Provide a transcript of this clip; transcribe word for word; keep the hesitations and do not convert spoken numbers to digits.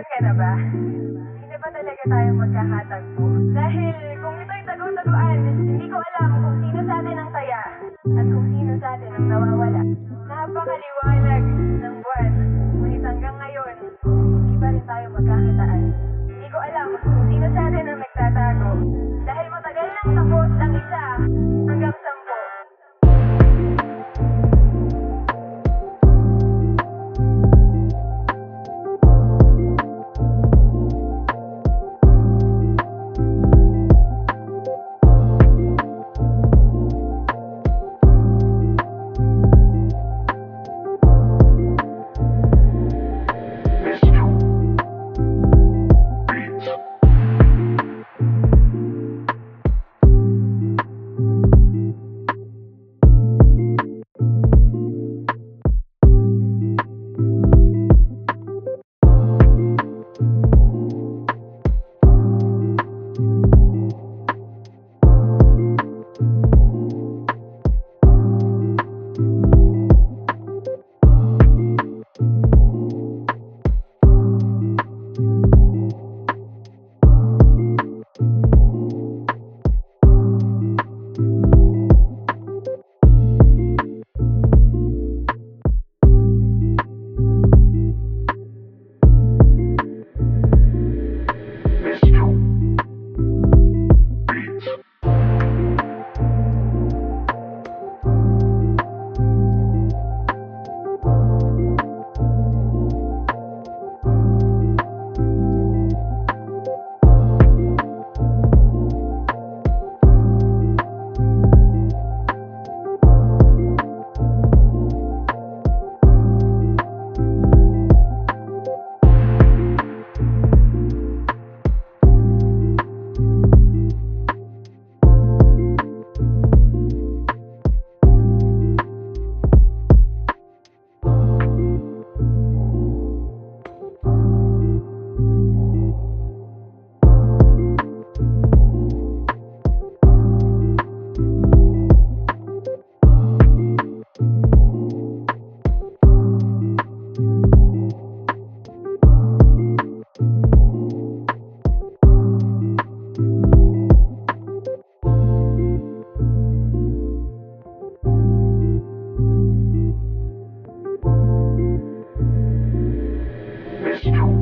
Ayos ka na ba? Hindi ba talaga tayo magkakatagpo? Dahil kung ito'y tago-taguan, hindi ko alam kung sino sa atin ang saya at kung sino sa atin ang nawawala. Napakaliwanag ng buwan, ngunit hanggang ngayon, hindi pa rin tayo magkakitaan. Hindi ko alam kung sino sa atin ang nagtatago. Dahil matagal nang tapos ang isa hanggang sampo. It's true.